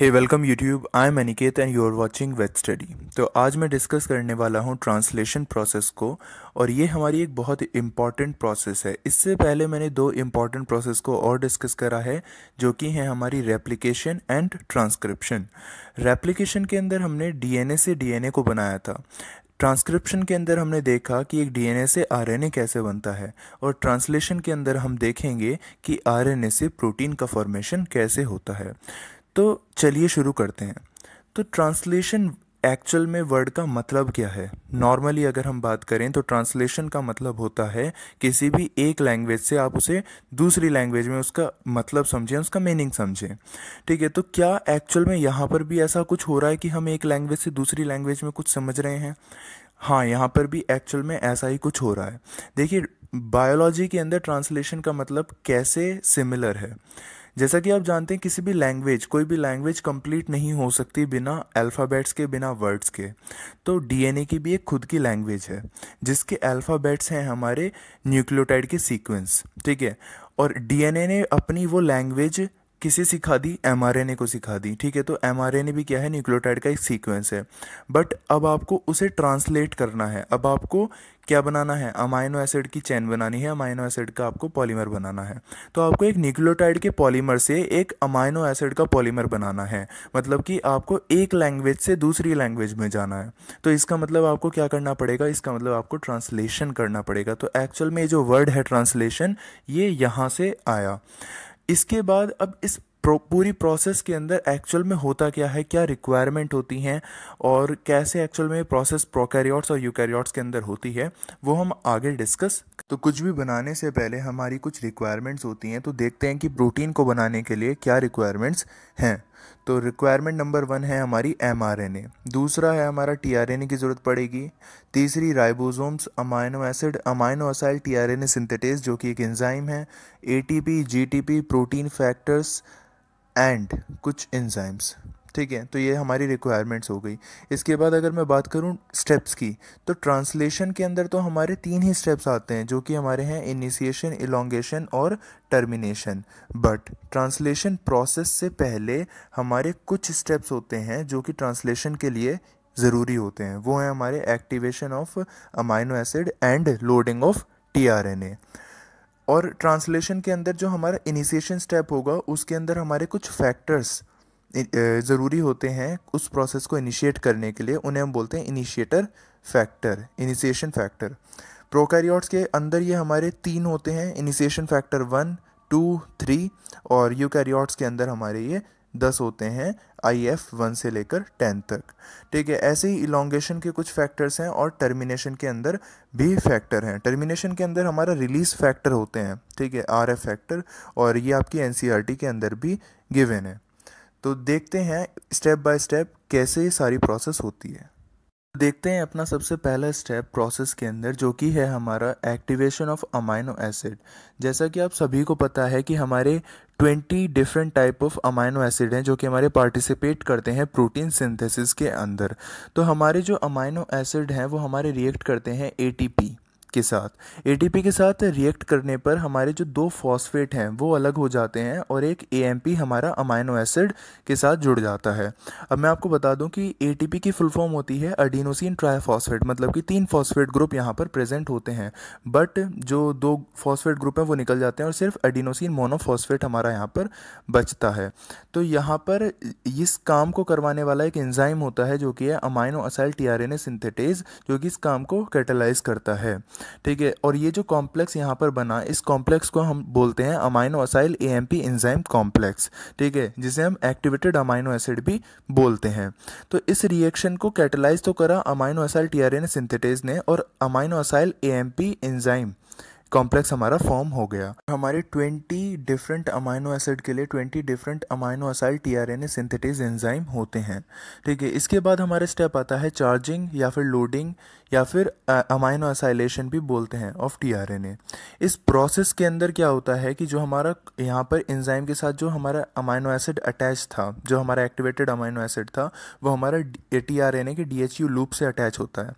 Hey welcome YouTube, I am Aniket and you are watching wet study. तो आज मैं discuss करने वाला हूँ ट्रांसलेशन प्रोसेस को, और ये हमारी एक बहुत इम्पॉर्टेंट प्रोसेस है। इससे पहले मैंने दो इम्पॉर्टेंट प्रोसेस को और डिस्कस करा है, जो कि है हमारी रेप्लिकेशन एंड ट्रांसक्रिप्शन। रेप्लिकेशन के अंदर हमने डीएनए से डीएनए को बनाया था, ट्रांसक्रिप्शन के अंदर हमने देखा कि एक डीएनए से आरएनए कैसे बनता है, और ट्रांसलेशन के अंदर हम देखेंगे कि आरएनए से प्रोटीन का फॉर्मेशन कैसे होता है। तो चलिए शुरू करते हैं। तो ट्रांसलेशन एक्चुअल में वर्ड का मतलब क्या है? नॉर्मली अगर हम बात करें तो ट्रांसलेशन का मतलब होता है किसी भी एक लैंग्वेज से आप उसे दूसरी लैंग्वेज में उसका मतलब समझें, उसका मीनिंग समझें, ठीक है। तो क्या एक्चुअल में यहाँ पर भी ऐसा कुछ हो रहा है कि हम एक लैंग्वेज से दूसरी लैंग्वेज में कुछ समझ रहे हैं? हाँ, यहाँ पर भी एक्चुअल में ऐसा ही कुछ हो रहा है। देखिए, बायोलॉजी के अंदर ट्रांसलेशन का मतलब कैसे सिमिलर है। जैसा कि आप जानते हैं, किसी भी लैंग्वेज, कोई भी लैंग्वेज कंप्लीट नहीं हो सकती बिना अल्फ़ाबेट्स के, बिना वर्ड्स के। तो डीएनए की भी एक खुद की लैंग्वेज है, जिसके अल्फ़ाबेट्स हैं हमारे न्यूक्लियोटाइड के सीक्वेंस, ठीक है। और डीएनए ने अपनी वो लैंग्वेज किसे सिखा दी? एमआरएनए को सिखा दी, ठीक है। तो एमआरएनए भी क्या है? न्यूक्लियोटाइड का एक सीक्वेंस है, बट अब आपको उसे ट्रांसलेट करना है। अब आपको क्या बनाना है? अमाइनो एसिड की चेन बनानी है, अमाइनो एसिड का आपको पॉलीमर बनाना है। तो आपको एक न्यूक्लियोटाइड के पॉलीमर से एक अमाइनो एसिड का पॉलीमर बनाना है, मतलब कि आपको एक लैंग्वेज से दूसरी लैंग्वेज में जाना है। तो इसका मतलब आपको क्या करना पड़ेगा? इसका मतलब आपको ट्रांसलेशन करना पड़ेगा। तो एक्चुअल में जो वर्ड है ट्रांसलेशन, ये यहाँ से आया। इसके बाद अब इस पूरी प्रोसेस के अंदर एक्चुअल में होता क्या है, क्या रिक्वायरमेंट होती हैं, और कैसे एक्चुअल में प्रोसेस प्रोकैरियोट्स और यूकैरियोट्स के अंदर होती है, वो हम आगे डिस्कस। तो कुछ भी बनाने से पहले हमारी कुछ रिक्वायरमेंट्स होती हैं। तो देखते हैं कि प्रोटीन को बनाने के लिए क्या रिक्वायरमेंट्स हैं। तो रिक्वायरमेंट नंबर 1 है हमारी एमआरएनए, दूसरा है हमारा टीआरएनए की ज़रूरत पड़ेगी, तीसरी ribosomes, amino acid, amino acyl tRNA synthetase जो कि एक एंजाइम है, ATP, GTP, protein factors and कुछ एंजाइम्स, ठीक है। तो ये हमारी रिक्वायरमेंट्स हो गई। इसके बाद अगर मैं बात करूँ स्टेप्स की, तो ट्रांसलेशन के अंदर तो हमारे 3 ही स्टेप्स आते हैं, जो कि हमारे हैं इनिशिएशन, इलोंगेशन और टर्मिनेशन। बट ट्रांसलेशन प्रोसेस से पहले हमारे कुछ स्टेप्स होते हैं जो कि ट्रांसलेशन के लिए ज़रूरी होते हैं। वो हैं हमारे activation of amino acid and loading of tRNA. और ट्रांसलेशन के अंदर जो हमारा इनिशिएशन स्टेप होगा, उसके अंदर हमारे कुछ फैक्टर्स ज़रूरी होते हैं उस प्रोसेस को इनिशिएट करने के लिए। उन्हें हम बोलते हैं initiator factor, initiation factor. Prokaryotes के अंदर ये हमारे 3 होते हैं, इनिशिएशन फैक्टर 1, 2, 3, और यूकैरियोट्स के अंदर हमारे ये 10 होते हैं, IF 1 से लेकर 10 तक, ठीक है। ऐसे ही इलोंगेशन के कुछ फैक्टर्स हैं, और टर्मिनेशन के अंदर भी फैक्टर हैं। टर्मिनेशन के अंदर हमारा रिलीज फैक्टर होते हैं, ठीक है, RF फैक्टर, और ये आपकी NCERT के अंदर भी गिवन है। तो देखते हैं स्टेप बाय स्टेप कैसे ये सारी प्रोसेस होती है। देखते हैं अपना सबसे पहला स्टेप प्रोसेस के अंदर, जो कि है हमारा एक्टिवेशन ऑफ अमाइनो एसिड। जैसा कि आप सभी को पता है कि हमारे 20 different type of amino acid हैं जो कि हमारे पार्टिसिपेट करते हैं प्रोटीन सिंथेसिस के अंदर। तो हमारे जो अमाइनो एसिड हैं वो हमारे रिएक्ट करते हैं एटीपी के साथ। एटीपी के साथ रिएक्ट करने पर हमारे जो 2 फॉस्फेट हैं वो अलग हो जाते हैं, और एक एएमपी हमारा अमाइनो एसिड के साथ जुड़ जाता है। अब मैं आपको बता दूं कि एटीपी की फुल फॉर्म होती है एडिनोसिन ट्राइफॉस्फेट, मतलब कि 3 फॉस्फेट ग्रुप यहाँ पर प्रेजेंट होते हैं, बट जो 2 फॉस्फेट ग्रुप हैं वो निकल जाते हैं, और सिर्फ एडिनोसिन मोनोफॉस्फेट हमारा यहाँ पर बचता है। तो यहाँ पर इस काम को करवाने वाला एक एंजाइम होता है जो कि है अमाइनो असाइल टीआरएनए सिंथेटेज, जो कि इस काम को कैटालाइज करता है, ठीक है। और ये जो कॉम्प्लेक्स यहाँ पर बना, इस कॉम्प्लेक्स को हम बोलते हैं amino acyl AMP enzyme complex, ठीक है, जिसे हम एक्टिवेटेड अमाइनो एसिड भी बोलते हैं। तो इस रिएक्शन को कैटलाइज तो करा अमाइनो असाइल टीआरएनए सिंथेटेज ने, और amino acyl AMP enzyme complex हमारा फॉर्म हो गया। हमारे 20 डिफरेंट अमाइनो एसिड के लिए 20 different amino acyl tRNA synthetase enzyme होते हैं, ठीक है। इसके बाद हमारा स्टेप आता है चार्जिंग या फिर लोडिंग, या फिर अमाइनो असाइलेशन भी बोलते हैं, ऑफ टीआरएनए। इस प्रोसेस के अंदर क्या होता है कि जो हमारा यहाँ पर एंजाइम के साथ जो हमारा अमाइनो एसिड अटैच था, जो हमारा एक्टिवेटेड अमाइनो एसिड था, वो हमारा टीआरएनए के DHU लूप से अटैच होता है,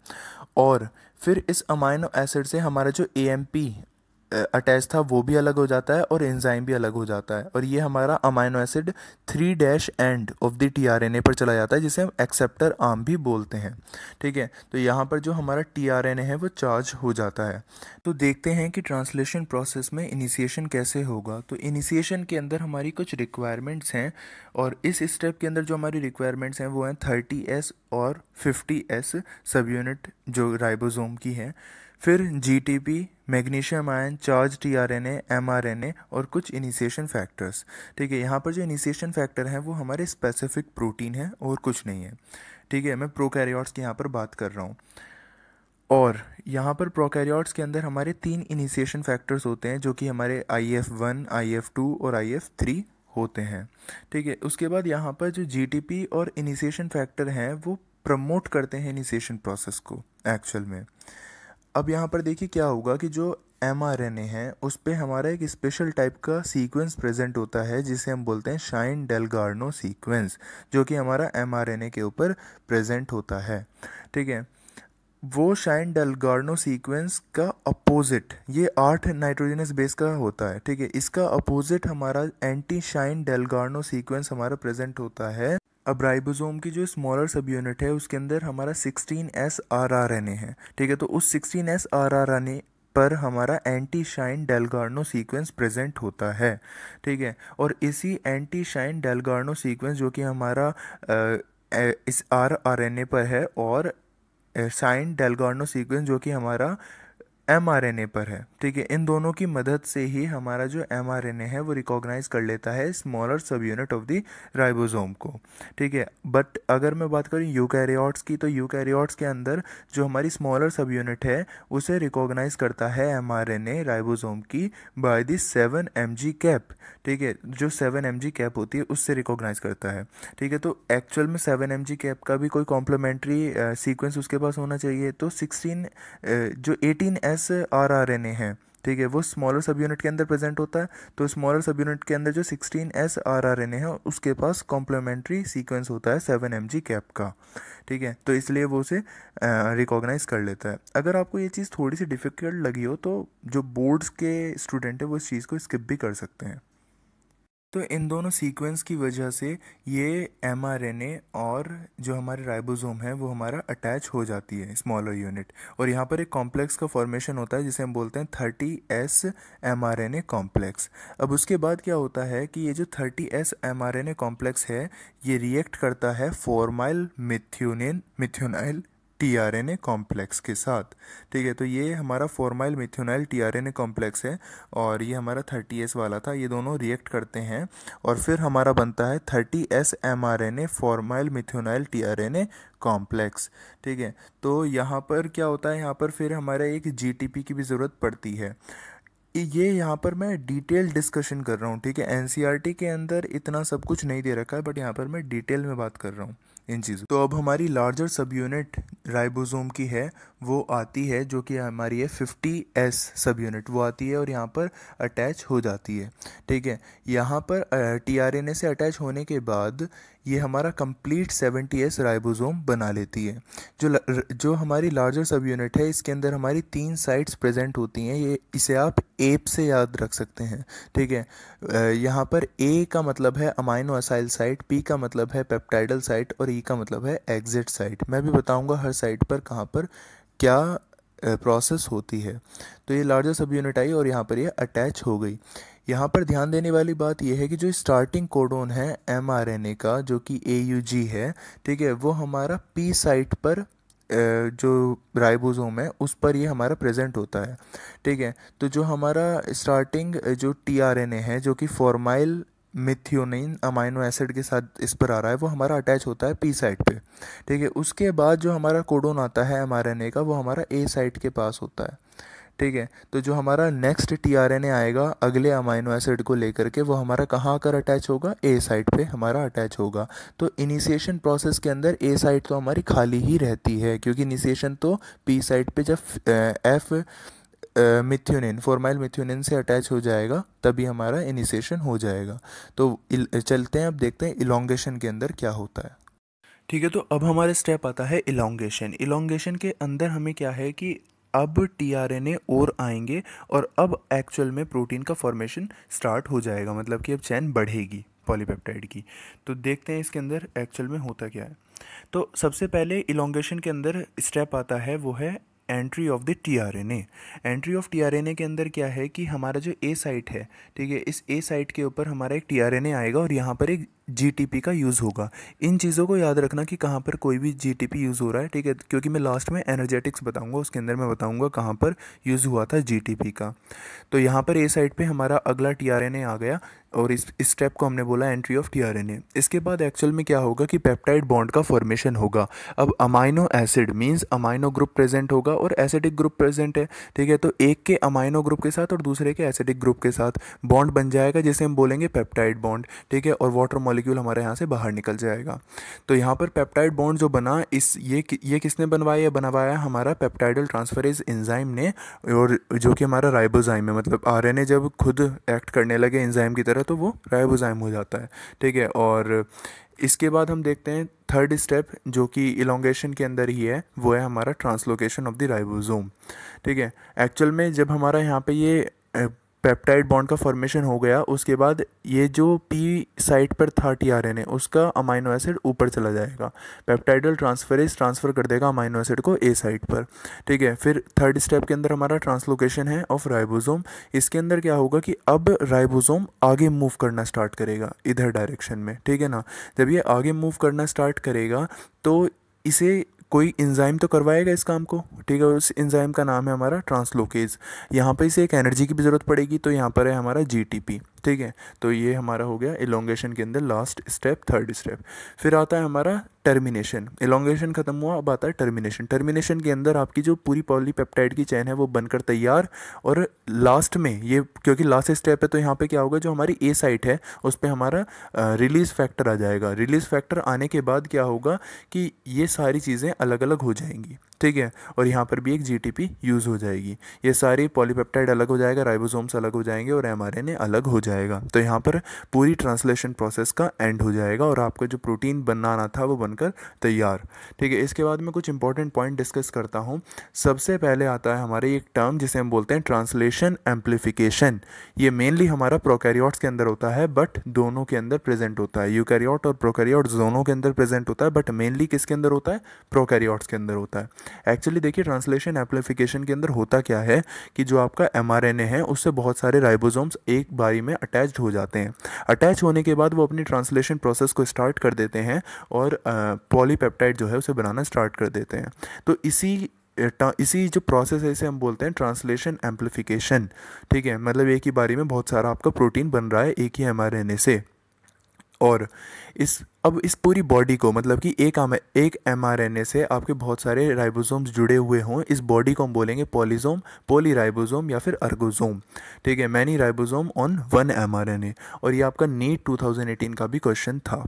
और फिर इस अमाइनो एसिड से हमारा जो AMP अटैच था वो भी अलग हो जाता है और एंजाइम भी अलग हो जाता है, और ये हमारा amino acid 3' end of the tRNA पर चला जाता है, जिसे हम एक्सेप्टर आर्म भी बोलते हैं। ठीक है, तो यहाँ पर जो हमारा tRNA है वो चार्ज हो जाता है। तो देखते हैं कि ट्रांसलेशन प्रोसेस में इनिशिएशन कैसे होगा। तो इनिशिएशन के अंदर हमारी कुछ रिक्वायरमेंट्स हैं, और इस स्टेप के अंदर जो हमारी रिक्वायरमेंट्स हैं वो हैं 30S और 50S सब यूनिट जो राइबोसोम की है, फिर GTP, magnesium ion, charge tRNA, mRNA और कुछ इनिशिएशन फैक्टर्स। ठीक है, यहाँ पर जो इनिशिएशन फैक्टर हैं वो हमारे स्पेसिफिक प्रोटीन है और कुछ नहीं है। ठीक है, मैं प्रोकैरियोट्स की यहाँ पर बात कर रहा हूँ, और यहाँ पर प्रोकैरियोट्स के अंदर हमारे 3 इनिशिएशन फैक्टर्स होते हैं जो कि हमारे IF1, IF2 और IF3 होते हैं। ठीक है, उसके बाद यहाँ पर जो GTP और इनिशिएशन फैक्टर हैं वो प्रमोट करते हैं इनिशिएशन प्रोसेस को एक्चुअल में। अब यहाँ पर देखिए क्या होगा कि जो mRNA है उस पर हमारा एक स्पेशल टाइप का सीक्वेंस प्रेजेंट होता है जिसे हम बोलते हैं शाइन डेलगार्नो सीक्वेंस, जो कि हमारा mRNA के ऊपर प्रेजेंट होता है। ठीक है, वो शाइन डेलगार्नो सीक्वेंस का अपोजिट, ये 8 नाइट्रोजनस बेस का होता है। ठीक है, इसका अपोजिट हमारा एंटी शाइन डेलगार्नो सीक्वेंस हमारा प्रेजेंट होता है। अब राइबोसोम की जो स्मॉलर सब यूनिट है उसके अंदर हमारा 16S rRNA है। ठीक है, तो उस 16S rRNA पर हमारा anti Shine Dalgarno sequence present होता है। ठीक है, और इसी एंटी शाइन डेलगार्नो सीक्वेंस जो कि हमारा इस rRNA पर है और शाइन डेलगार्नो सीक्वेंस जो कि हमारा mRNA पर है, ठीक है, इन दोनों की मदद से ही हमारा जो mRNA है वो रिकॉग्नाइज कर लेता है स्मॉलर सब यूनिट ऑफ द राइबोसोम को। ठीक है, बट अगर मैं बात करूँ यूकैरियोट्स की, तो यूकैरियोट्स के अंदर जो हमारी स्मॉलर सब यूनिट है उसे रिकॉग्नाइज करता है mRNA राइबोसोम की बाय द 7 mg कैप। ठीक है, जो 7 mg कैप होती है उससे रिकॉग्नाइज करता है। ठीक है, तो एक्चुअल में 7 mg कैप का भी कोई कॉम्प्लीमेंट्री सीक्वेंस उसके पास होना चाहिए। तो 18S rRNA है, ठीक है, वो स्मॉलर सब यूनिट के अंदर प्रेजेंट होता है, तो स्मॉलर सब यूनिट के अंदर जो 16S rRNA है उसके पास कॉम्प्लीमेंट्री सीक्वेंस होता है 7 mg कैप का। ठीक है, तो इसलिए वो उसे रिकॉग्नाइज कर लेता है। अगर आपको ये चीज़ थोड़ी सी डिफ़िकल्ट लगी हो तो जो बोर्ड्स के स्टूडेंट है वो इस चीज़ को स्किप भी कर सकते हैं। तो इन दोनों सीक्वेंस की वजह से ये mRNA और जो हमारे राइबोसोम है वो हमारा अटैच हो जाती है स्मॉलर यूनिट, और यहाँ पर एक कॉम्प्लेक्स का फॉर्मेशन होता है जिसे हम बोलते हैं 30S mRNA कॉम्प्लेक्स। अब उसके बाद क्या होता है कि ये जो 30S mRNA कॉम्प्लेक्स है ये रिएक्ट करता है फॉर्माइल मिथ्योनाइल tRNA कॉम्प्लेक्स के साथ। ठीक है, तो ये हमारा फॉर्माइल मिथ्योनाइल tRNA कॉम्प्लेक्स है और ये हमारा 30S वाला था, ये दोनों रिएक्ट करते हैं और फिर हमारा बनता है 30S mRNA formyl methionyl tRNA कॉम्प्लेक्स। ठीक है, तो यहाँ पर क्या होता है, यहाँ पर फिर हमारे एक GTP की भी ज़रूरत पड़ती है। ये यहाँ पर मैं डिटेल डिस्कशन कर रहा हूँ। ठीक है, NCERT के अंदर इतना सब कुछ नहीं दे रखा है, बट यहाँ पर मैं डिटेल में बात कर रहा हूँ इन चीज़ों। तो अब हमारी लार्जर सब यूनिट राइबोसोम की है वो आती है, जो कि हमारी है 50S सब यूनिट, वो आती है और यहाँ पर अटैच हो जाती है। ठीक है, यहाँ पर tRNA से अटैच होने के बाद ये हमारा कंप्लीट 70S राइबोसोम बना लेती है। जो हमारी लार्जर सब यूनिट है इसके अंदर हमारी 3 साइट्स प्रेजेंट होती हैं, ये इसे आप एप से याद रख सकते हैं। ठीक है, यहाँ पर ए का मतलब है अमाइनो असाइल साइट, पी का मतलब है पेप्टाइडल साइट और ई का मतलब है एग्जिट साइट। मैं भी बताऊँगा हर साइट पर कहाँ पर क्या प्रोसेस होती है। तो ये लार्जर सब यूनिट आई और यहाँ पर ये अटैच हो गई। यहाँ पर ध्यान देने वाली बात यह है कि जो स्टार्टिंग कोडोन है mRNA का जो कि AUG है, ठीक है, वो हमारा P साइट पर जो राइबोसोम है उस पर ये हमारा प्रेजेंट होता है। ठीक है, तो जो हमारा स्टार्टिंग जो tRNA है जो कि फॉर्माइल मिथियोनिन अमाइनो एसिड के साथ इस पर आ रहा है वो हमारा अटैच होता है पी साइट पे। ठीक है, उसके बाद जो हमारा कोडोन आता है mRNA का वो हमारा ए साइट के पास होता है। ठीक है, तो जो हमारा नेक्स्ट tRNA आएगा अगले अमाइनो एसिड को लेकर के वो हमारा कहाँ आकर अटैच होगा, ए साइट पे हमारा अटैच होगा। तो इनिशिएशन प्रोसेस के अंदर ए साइट तो हमारी खाली ही रहती है, क्योंकि इनिशिएशन तो पी साइट पे जब F मिथ्योनिन फॉर्माइल मिथ्योनिन से अटैच हो जाएगा तभी हमारा इनिशिएशन हो जाएगा। तो चलते हैं अब देखते हैं इलोंगेशन के अंदर क्या होता है। ठीक है, तो अब हमारे स्टेप आता है इलोंगेशन। इलोंगेशन के अंदर हमें क्या है कि अब टीआरएनए और आएंगे और अब एक्चुअल में प्रोटीन का फॉर्मेशन स्टार्ट हो जाएगा, मतलब कि अब चैन बढ़ेगी पॉलीपेप्टाइड की। तो देखते हैं इसके अंदर एक्चुअल में होता क्या है। तो सबसे पहले इलोंगेशन के अंदर स्टेप आता है वो है entry of the tRNA. Entry of tRNA के अंदर क्या है कि हमारा जो ए साइट है, ठीक है, इस ए साइट के ऊपर हमारा एक टीआरएनए आएगा और यहाँ पर एक जीटीपी का यूज़ होगा। इन चीज़ों को याद रखना कि कहाँ पर कोई भी जीटीपी यूज़ हो रहा है, ठीक है, क्योंकि मैं लास्ट में एनर्जेटिक्स बताऊंगा, उसके अंदर मैं बताऊंगा कहाँ पर यूज़ हुआ था जीटीपी का। तो यहाँ पर ए साइट पे हमारा अगला टीआरएनए आ गया और इस स्टेप को हमने बोला एंट्री ऑफ टीआरएनए। इसके बाद एक्चुअल में क्या होगा कि पेप्टाइड बॉन्ड का फॉर्मेशन होगा। अब amino acid means amino group present होगा और एसिडिक ग्रुप प्रेजेंट है, ठीक है, तो एक के अमाइनो ग्रुप के साथ और दूसरे के एसिडिक ग्रुप के साथ बॉन्ड बन जाएगा जिसे हम बोलेंगे पेप्टाइड बॉन्ड, ठीक है, और वाटर मॉलिक्यूल हमारे यहाँ से बाहर निकल जाएगा। तो यहाँ पर पेप्टाइड बॉन्ड जो बना, इस ये किसने बनवाया? बनवाया हमारा पेप्टाइडल ट्रांसफरेज एंजाइम ने, और जो कि हमारा राइबोजाइम है। मतलब आरएनए जब खुद एक्ट करने लगे एंजाइम की तरह तो वो राइबोजाइम हो जाता है, ठीक है। और इसके बाद हम देखते हैं थर्ड स्टेप जो कि इलोंगेशन के अंदर ही है, वो है हमारा ट्रांसलोकेशन ऑफ द राइबोसोम, ठीक है। एक्चुअल में जब हमारा यहाँ पे ये पेप्टाइड बॉन्ड का फॉर्मेशन हो गया, उसके बाद ये जो पी साइट पर था टीआरएनए, उसका अमाइनो एसिड ऊपर चला जाएगा, पेप्टाइडल ट्रांसफरेज ट्रांसफ़र कर देगा अमाइनो एसिड को ए साइट पर, ठीक है। फिर थर्ड स्टेप के अंदर हमारा ट्रांसलोकेशन है ऑफ राइबोसोम। इसके अंदर क्या होगा कि अब राइबोसोम आगे मूव करना स्टार्ट करेगा इधर डायरेक्शन में, ठीक है ना। जब ये आगे मूव करना स्टार्ट करेगा तो इसे कोई एंजाइम तो करवाएगा इस काम को, ठीक है। उस एंजाइम का नाम है हमारा ट्रांसलोकेज। यहाँ पे इसे एक एनर्जी की भी ज़रूरत पड़ेगी, तो यहाँ पर है हमारा जीटीपी, ठीक है। तो ये हमारा हो गया इलोंगेशन के अंदर लास्ट स्टेप, थर्ड स्टेप। फिर आता है हमारा टर्मिनेशन। इलोंगेशन खत्म हुआ, अब आता है टर्मिनेशन। टर्मिनेशन के अंदर आपकी जो पूरी पॉलीपेप्टाइड की चैन है वो बनकर तैयार, और लास्ट में ये क्योंकि लास्ट स्टेप है तो यहाँ पे क्या होगा, जो हमारी ए साइट है उस पर हमारा रिलीज फैक्टर आ जाएगा। रिलीज फैक्टर आने के बाद क्या होगा कि ये सारी चीज़ें अलग अलग हो जाएंगी, ठीक है, और यहाँ पर भी एक जीटीपी यूज़ हो जाएगी। ये सारी पॉलीपेप्टाइड अलग हो जाएगा, राइबोसोम्स अलग हो जाएंगे और एमआरएनए अलग हो जाएगा। तो यहाँ पर पूरी ट्रांसलेशन प्रोसेस का एंड हो जाएगा और आपका जो प्रोटीन बनाना था वो बनकर तैयार, ठीक है। इसके बाद मैं कुछ इंपॉर्टेंट पॉइंट डिस्कस करता हूँ। सबसे पहले आता है हमारे एक टर्म जिसे हम बोलते हैं ट्रांसलेशन एम्प्लीफिकेशन। ये मेनली हमारा प्रोकैरियोट्स के अंदर होता है, बट दोनों के अंदर प्रेजेंट होता है, यूकैरियोट और प्रोकैरियोट्स दोनों के अंदर प्रेजेंट होता है, बट मेनली किसके अंदर होता है? प्रोकैरियोट्स के अंदर होता है। एक्चुअली देखिए ट्रांसलेशन एम्प्लीफिकेशन के अंदर होता क्या है कि जो आपका एमआरएनए है उससे बहुत सारे राइबोसोम्स एक बारी में अटैच्ड हो जाते हैं। अटैच होने के बाद वो अपनी ट्रांसलेशन प्रोसेस को स्टार्ट कर देते हैं और पॉलीपेप्टाइड जो है उसे बनाना स्टार्ट कर देते हैं। तो इसी जो प्रोसेस है इसे हम बोलते हैं ट्रांसलेशन एम्प्लीफिकेशन, ठीक है। मतलब एक ही बारी में बहुत सारा आपका प्रोटीन बन रहा है एक ही एमआरएनए से, और अब इस पूरी बॉडी को, मतलब कि एक एमआरएनए से आपके बहुत सारे राइबोसोम्स जुड़े हुए हों, इस बॉडी को हम बोलेंगे पॉलीसोम, पॉलीराइबोसोम या फिर अर्गोसोम, ठीक है। Many ribosome on one mRNA, और ये आपका नीट 2018 का भी क्वेश्चन था।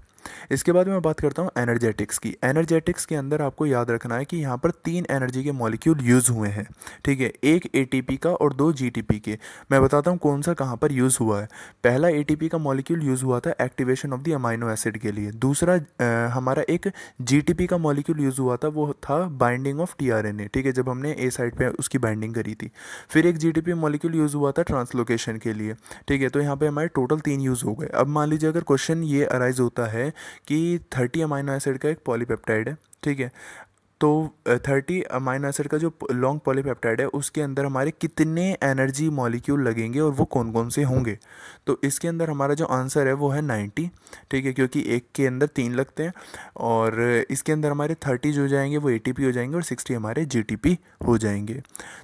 इसके बाद मैं बात करता हूँ एनर्जेटिक्स की। एनर्जेटिक्स के अंदर आपको याद रखना है कि यहाँ पर 3 एनर्जी के मॉलिक्यूल यूज़ हुए हैं, ठीक है, एक एटीपी का और 2 जीटीपी के। मैं बताता हूँ कौन सा कहाँ पर यूज़ हुआ है। पहला एटीपी का मॉलिक्यूल यूज़ हुआ था activation of the amino acid के लिए। दूसरा हमारा एक जीटीपी का मॉलिक्यूल यूज़ हुआ था, वो था बाइंडिंग ऑफ टीआरएनए, ठीक है, जब हमने ए साइड पे उसकी बाइंडिंग करी थी। फिर एक जीटीपी मॉलिक्यूल यूज़ हुआ था ट्रांसलोकेशन के लिए, ठीक है। तो यहाँ पे हमारे टोटल 3 यूज़ हो गए। अब मान लीजिए अगर क्वेश्चन ये अराइज होता है कि 30 अमाइनो एसिड का एक पॉलीपेप्टाइड है, ठीक है, तो 30 अमाइनो एसिड का जो लॉन्ग पॉलीपेप्टाइड है उसके अंदर हमारे कितने एनर्जी मॉलिक्यूल लगेंगे और वो कौन कौन से होंगे। तो इसके अंदर हमारा जो आंसर है वो है 90, ठीक है, क्योंकि एक के अंदर 3 लगते हैं, और इसके अंदर हमारे 30 जो जाएंगे वो एटीपी हो जाएंगे और 60 हमारे जीटीपी हो जाएंगे।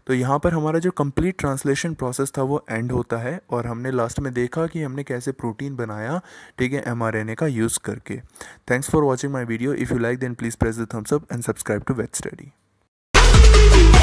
तो यहाँ पर हमारा जो कंप्लीट ट्रांसलेशन प्रोसेस था वो एंड होता है, और हमने लास्ट में देखा कि हमने कैसे प्रोटीन बनाया, ठीक है, एमआरएनए का यूज़ करके। Thanks for watching my video. If you like then please press the thumbs up and subscribe to Wet Study.